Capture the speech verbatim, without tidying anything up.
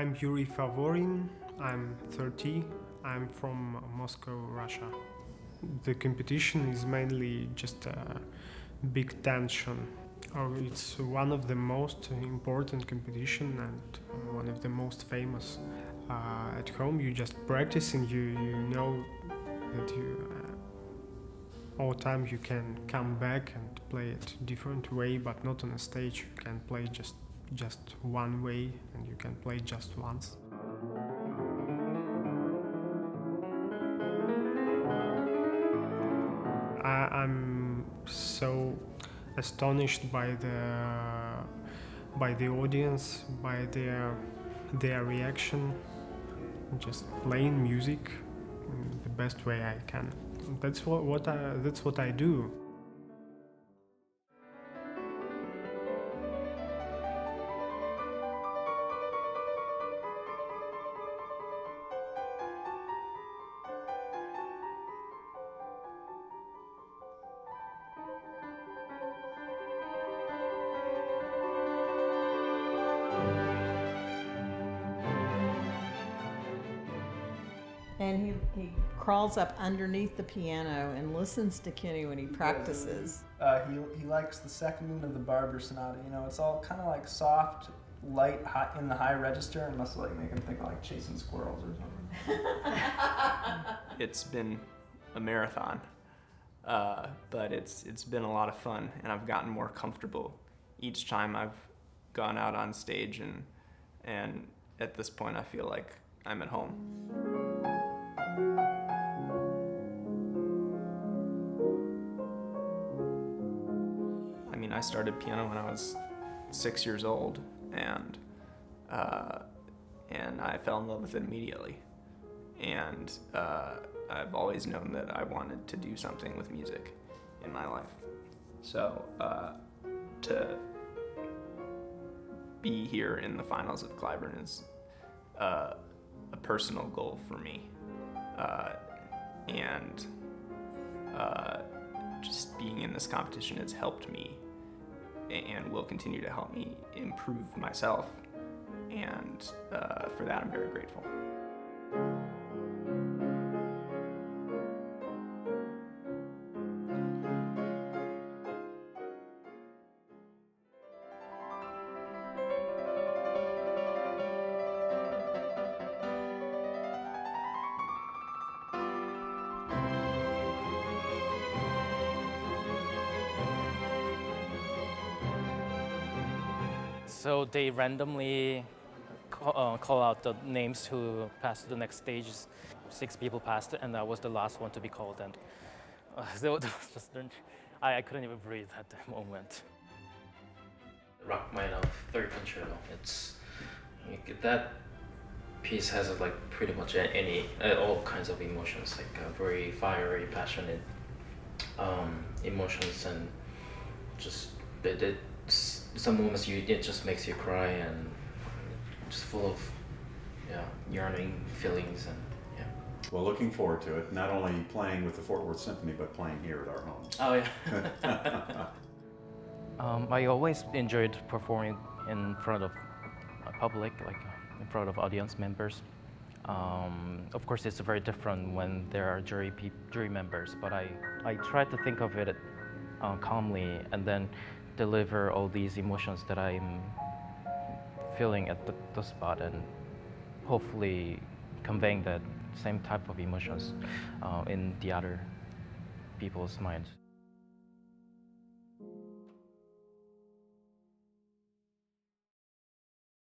I'm Yuri Favorin, I'm thirty, I'm from Moscow, Russia. The competition is mainly just a big tension. Oh, it's one of the most important competition and one of the most famous. Uh, at home you just practice and you, you know that you uh, all time you can come back and play it different way, but not on a stage. You can play just just one way and you can play just once. I, I'm so astonished by the by the audience, by their their reaction, just playing music the best way I can. That's what, what I, that's what I do. And he, he crawls up underneath the piano and listens to Kenny when he practices. Uh, he, he likes the second movement of the Barber Sonata. You know, it's all kind of like soft, light, hot in the high register, and must like make him think of like chasing squirrels or something. It's been a marathon, uh, but it's it's been a lot of fun, and I've gotten more comfortable each time I've gone out on stage, and and at this point I feel like I'm at home. I mean, I started piano when I was six years old, and uh, and I fell in love with it immediately. And uh, I've always known that I wanted to do something with music in my life. So uh, to be here in the finals of Cliburn is uh, a personal goal for me. Uh, and uh, just being in this competition has helped me and will continue to help me improve myself, and uh, for that I'm very grateful. So they randomly call, uh, call out the names who passed to the next stages. Six people passed, and I was the last one to be called. And uh, so just, I, I couldn't even breathe at that moment. Rachmaninoff's Third Concerto. It's it, that piece has like pretty much any all kinds of emotions, like uh, very fiery, passionate um, emotions, and just it. it some moments you it just makes you cry, and just full of yeah yearning feelings, and yeah. Well, looking forward to it. Not only playing with the Fort Worth Symphony, but playing here at our home. Oh yeah. um, I always enjoyed performing in front of a public, like in front of audience members. Um, of course, it's very different when there are jury pe jury members. But I I try to think of it uh, calmly, and then deliver all these emotions that I'm feeling at the, the spot, and hopefully conveying that same type of emotions uh, in the other people's minds.